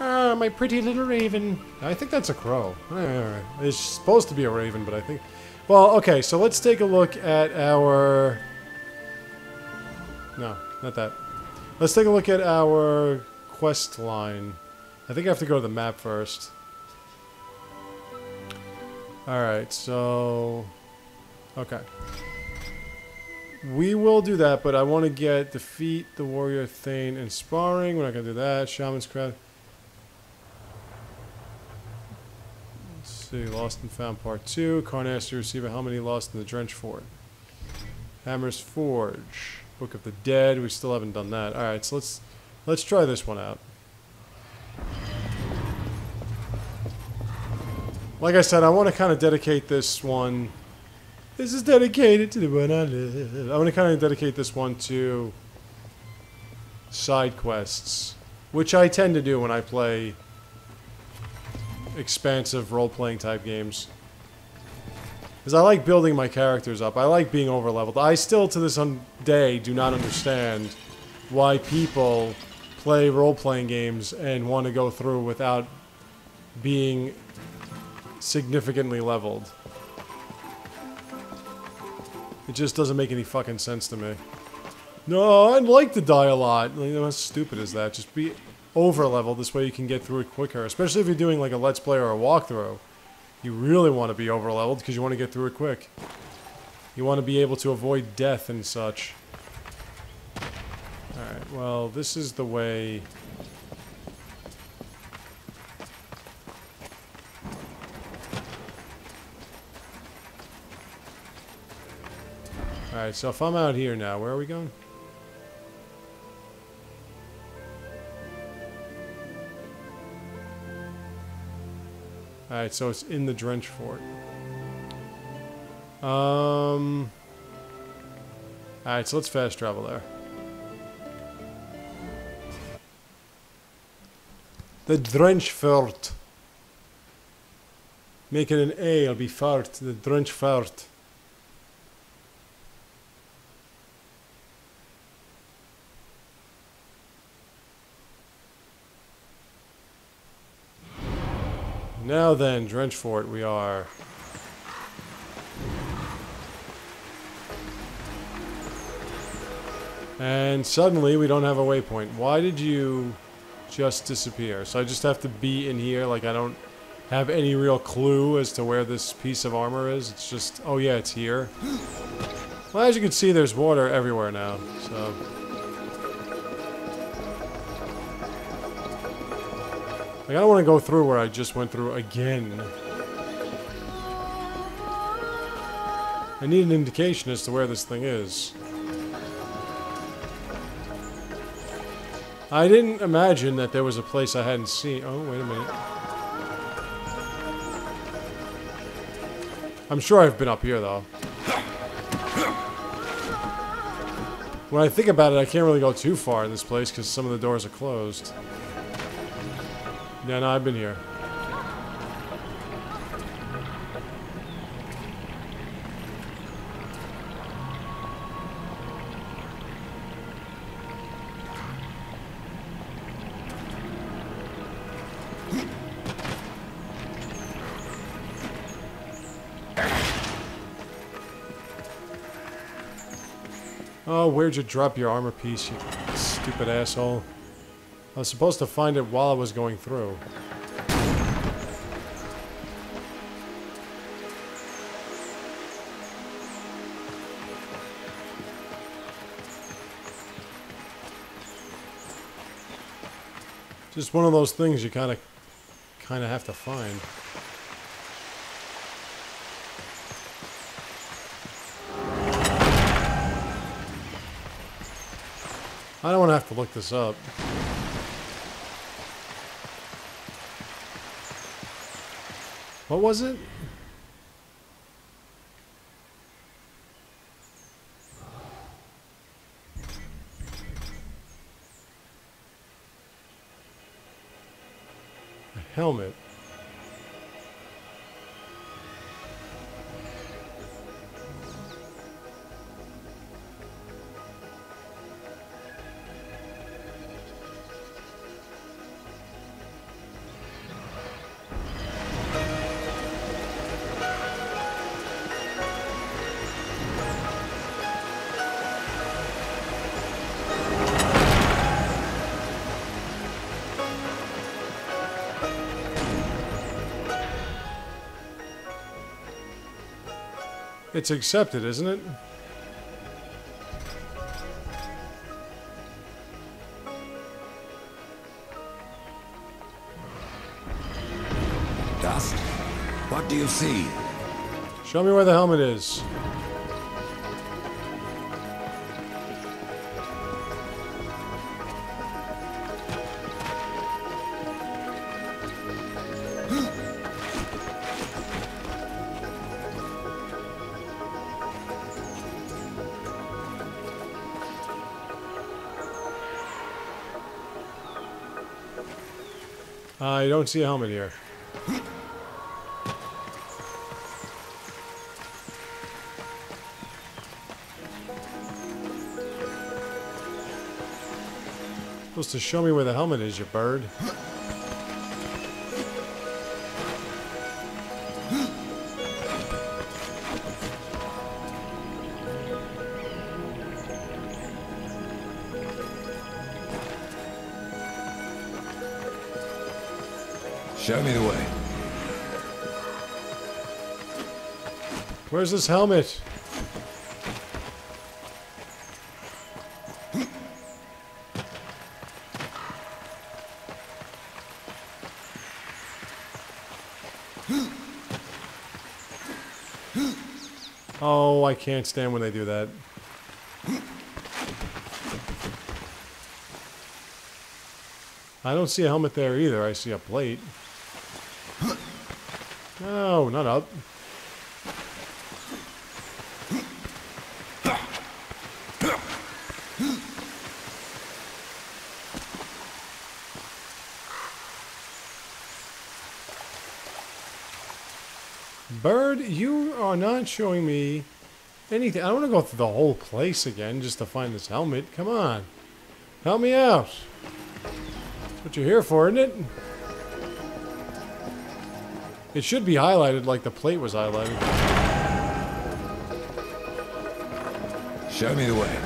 Ah, my pretty little raven. I think that's a crow. It's supposed to be a raven, but I think... Well, okay, so let's take a look at our... No, not that. Let's take a look at our quest line. I think I have to go to the map first. Alright, so... Okay. We will do that, but I want to get defeat the warrior Thane in sparring. We're not going to do that. Shaman's craft. Let's see. Lost and found part 2. Karn asked to receive a helmet he lost in the Drenchfort. Hammer's Forge. Book of the Dead. We still haven't done that. Alright, so let's try this one out. Like I said, I want to kind of dedicate this one... This is dedicated to the one I live. I want to kind of dedicate this one to side quests, which I tend to do when I play expansive role-playing type games. Because I like building my characters up. I like being over-leveled. I still, to this day, do not understand why people play role-playing games and want to go through without being significantly leveled. It just doesn't make any fucking sense to me. No, I'd like to die a lot. You know, how stupid is that? Just be over-leveled. This way you can get through it quicker. Especially if you're doing like a Let's Play or a walkthrough. You really want to be over-leveled because you want to get through it quick. You want to be able to avoid death and such. Alright, well, this is the way... Alright, so if I'm out here now, where are we going? Alright, so it's in the Drenchfort. Alright, so let's fast travel there. The Drenchfort. Make it an A, it'll be fart. The Drenchfort. Now then, Drenchfort, we are. And suddenly we don't have a waypoint. Why did you just disappear? So I just have to be in here, like I don't have any real clue as to where this piece of armor is. It's just, oh yeah, it's here. Well, as you can see, there's water everywhere now, so... Like, I don't want to go through where I just went through again. I need an indication as to where this thing is. I didn't imagine that there was a place I hadn't seen. Oh, wait a minute. I'm sure I've been up here, though. When I think about it, I can't really go too far in this place because some of the doors are closed. Yeah, no, I've been here. Oh, where'd you drop your armor piece, you stupid asshole? I was supposed to find it while I was going through. Just one of those things you kind of have to find. I don't want to have to look this up. What was it? A helmet. It's accepted, isn't it? Dust? What do you see? Show me where the helmet is. I don't see a helmet here. You're supposed to show me where the helmet is, you bird. Show me the way. Where's this helmet? Oh, I can't stand when they do that. I don't see a helmet there either. I see a plate. No, not up. Bird, you are not showing me anything. I don't want to go through the whole place again just to find this helmet. Come on. Help me out. That's what you're here for, isn't it? It should be highlighted like the plate was highlighted. Show me the way.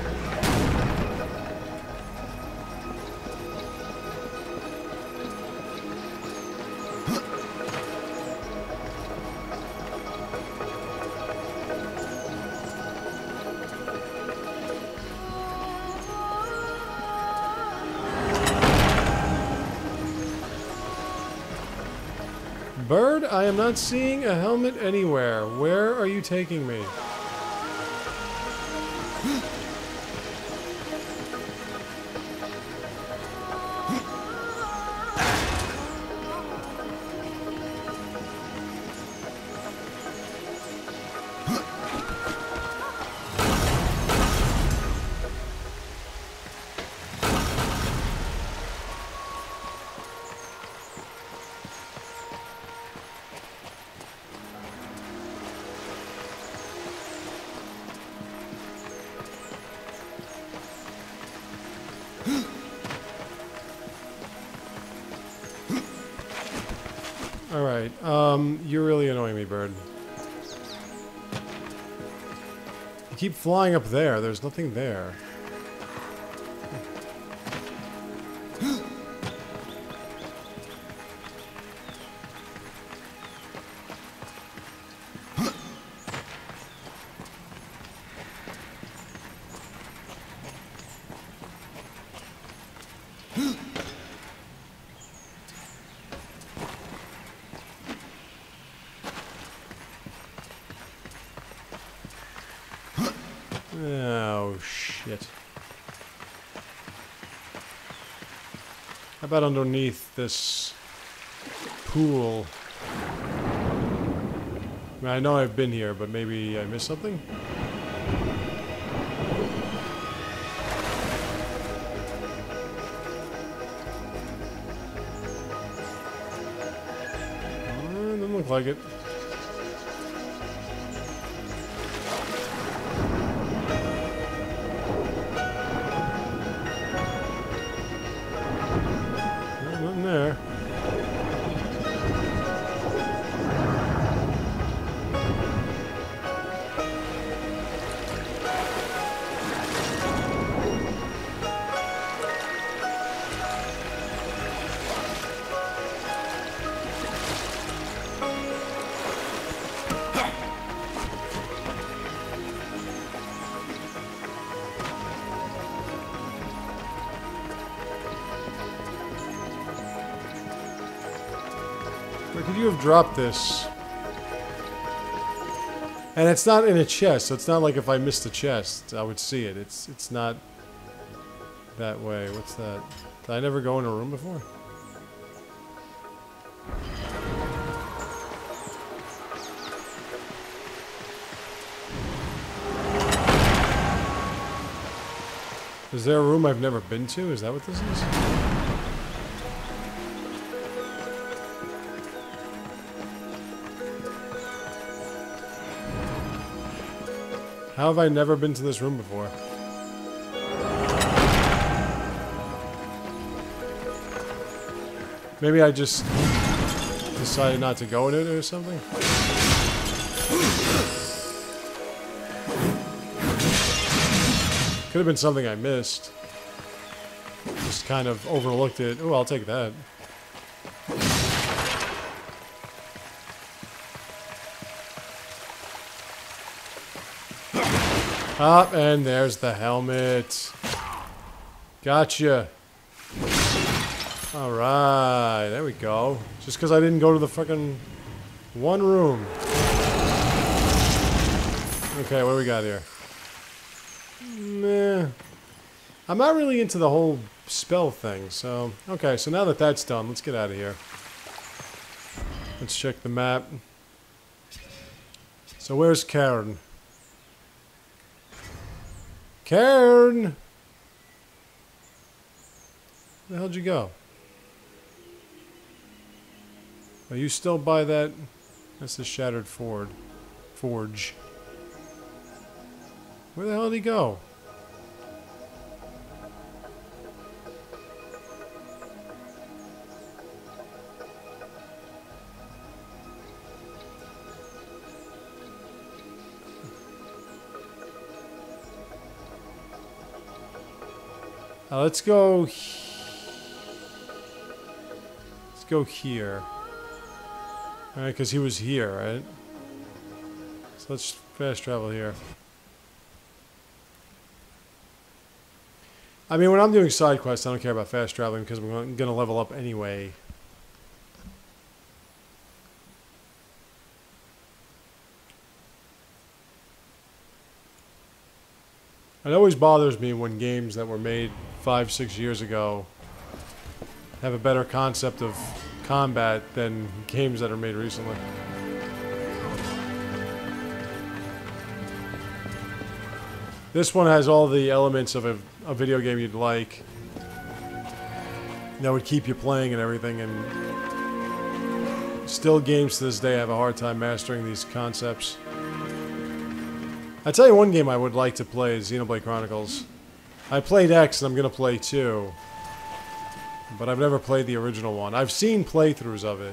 Bird, I am not seeing a helmet anywhere. Where are you taking me? Alright, you're really annoying me, bird. You keep flying up there. There's nothing there. Oh, shit. How about underneath this pool? I mean, I know I've been here, but maybe I missed something? Doesn't look like it. Where could you have dropped this? And it's not in a chest, so it's not like if I missed the chest, I would see it. It's not that way. What's that? Did I never go in a room before? Is there a room I've never been to? Is that what this is? How have I never been to this room before? Maybe I just decided not to go in it or something? Could have been something I missed. Just kind of overlooked it. Oh, I'll take that. Ah, and there's the helmet. Gotcha. Alright, there we go. Just because I didn't go to the fucking one room. Okay, what do we got here? Meh. I'm not really into the whole spell thing, so... Okay, so now that that's done, let's get out of here. Let's check the map. So where's Karn? Karn! Where the hell'd you go? Are you still by that? That's the Shattered Forge. Where the hell did he go? Let's go... Let's go here. Alright, because he was here, right? So let's fast travel here. I mean, when I'm doing side quests, I don't care about fast traveling because I'm going to level up anyway. It always bothers me when games that were made 5-6 years ago have a better concept of combat than games that are made recently. This one has all the elements of a video game you'd like. That would keep you playing and everything, and still games to this day have a hard time mastering these concepts. I tell you one game I would like to play is Xenoblade Chronicles. I played X and I'm gonna play 2. But I've never played the original one. I've seen playthroughs of it.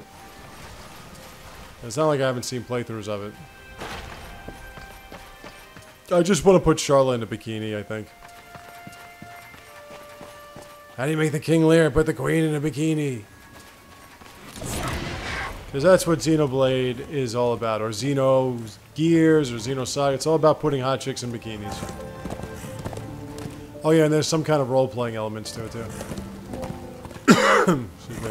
It's not like I haven't seen playthroughs of it. I just want to put Sharla in a bikini, I think. How do you make the King Lear put the Queen in a bikini? Because that's what Xenoblade is all about. Or Xeno Gears, or Xenosaga. It's all about putting hot chicks in bikinis. Oh yeah, and there's some kind of role-playing elements to it, too. Excuse me.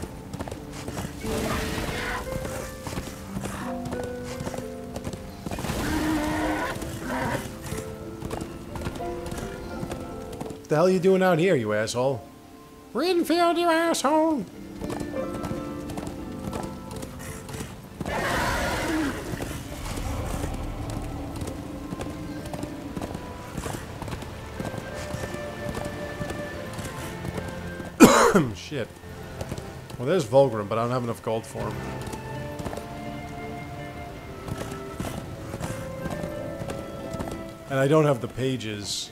What the hell are you doing out here, you asshole? Renfield, you asshole! Shit. Well, there's Vulgrim, but I don't have enough gold for him. And I don't have the pages.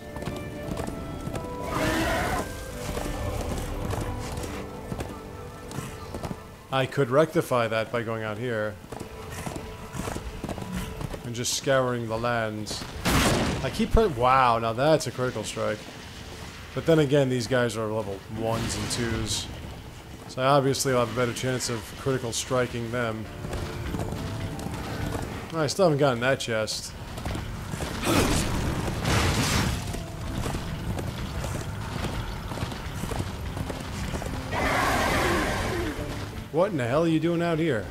I could rectify that by going out here and just scouring the lands. I keep wow, now that's a critical strike. But then again, these guys are level 1s and 2s. So I obviously will have a better chance of critical striking them. I still haven't gotten that chest. What in the hell are you doing out here?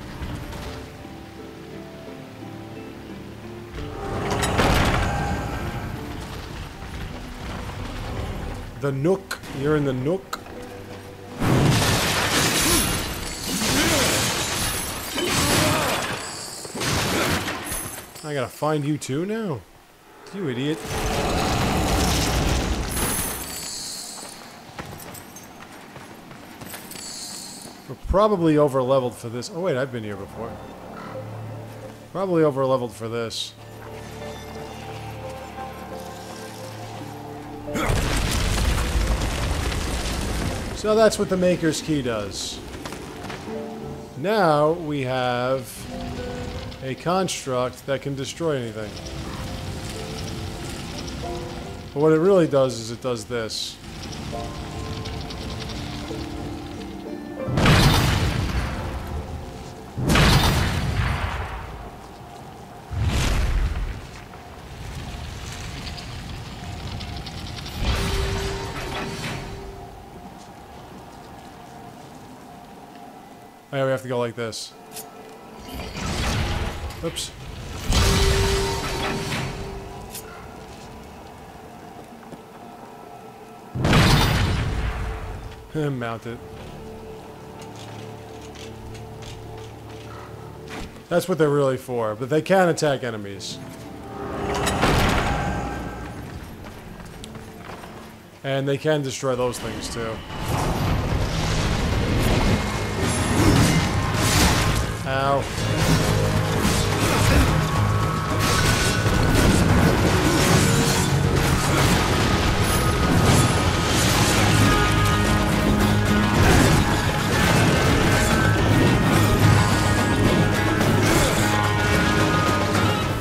The Nook. You're in the Nook. I gotta find you too now? You idiot. We're probably over-leveled for this. Oh wait, I've been here before. Probably over-leveled for this. So that's what the Maker's Key does. Now we have a construct that can destroy anything. But what it really does is it does this. Yeah, we have to go like this. Oops. Mount it. That's what they're really for, but they can attack enemies. And they can destroy those things too. Ow.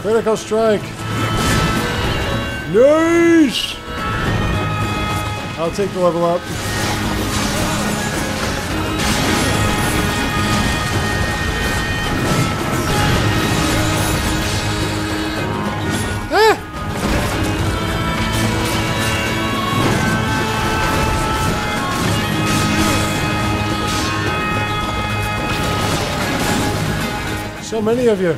Critical strike. Nice! I'll take the level up. Ah! So many of you.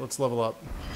Let's level up.